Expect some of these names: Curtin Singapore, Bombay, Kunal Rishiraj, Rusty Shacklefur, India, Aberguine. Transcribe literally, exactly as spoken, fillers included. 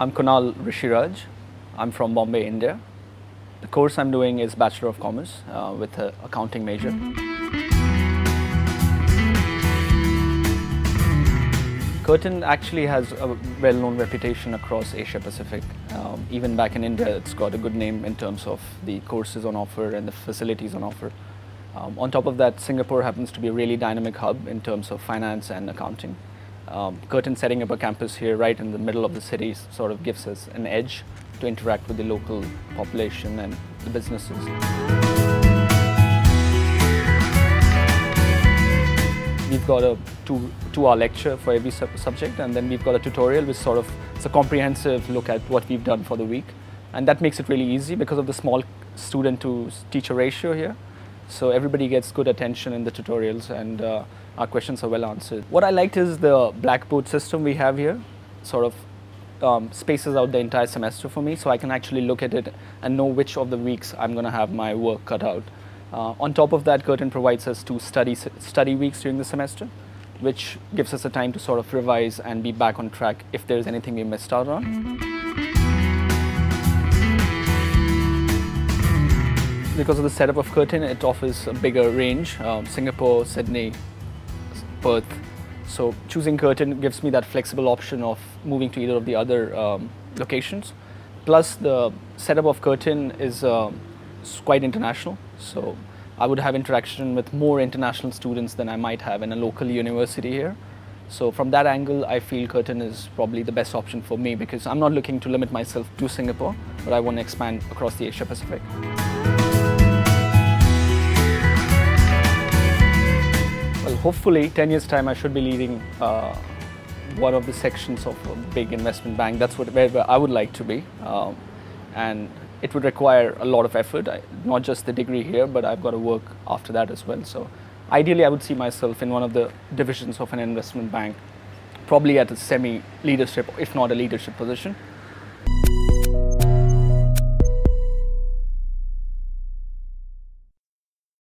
I'm Kunal Rishiraj. I'm from Bombay, India. The course I'm doing is Bachelor of Commerce uh, with an accounting major. Curtin actually has a well-known reputation across Asia Pacific. Um, even back in India, it's got a good name in terms of the courses on offer and the facilities on offer. Um, on top of that, Singapore happens to be a really dynamic hub in terms of finance and accounting. Um, Curtin setting up a campus here right in the middle of the city sort of gives us an edge to interact with the local population and the businesses. We've got a two, two hour lecture for every sub subject, and then we've got a tutorial which sort of, it's a comprehensive look at what we've done for the week, and that makes it really easy because of the small student to teacher ratio here. So everybody gets good attention in the tutorials, and uh, our questions are well answered. What I liked is the blackboard system we have here, sort of um, spaces out the entire semester for me, so I can actually look at it and know which of the weeks I'm going to have my work cut out. Uh, on top of that, Curtin provides us two study, study weeks during the semester, which gives us a time to sort of revise and be back on track if there's anything we missed out on. Because of the setup of Curtin, it offers a bigger range, um, Singapore, Sydney, Perth. So choosing Curtin gives me that flexible option of moving to either of the other um, locations. Plus the setup of Curtin is uh, quite international. So I would have interaction with more international students than I might have in a local university here. So from that angle, I feel Curtin is probably the best option for me because I'm not looking to limit myself to Singapore, but I want to expand across the Asia Pacific. Hopefully, ten years time, I should be leading uh, one of the sections of a big investment bank. That's what where, where I would like to be, um, and it would require a lot of effort. I, not just the degree here, but I've got to work after that as well. So, ideally, I would see myself in one of the divisions of an investment bank, probably at a semi-leadership, if not a leadership position.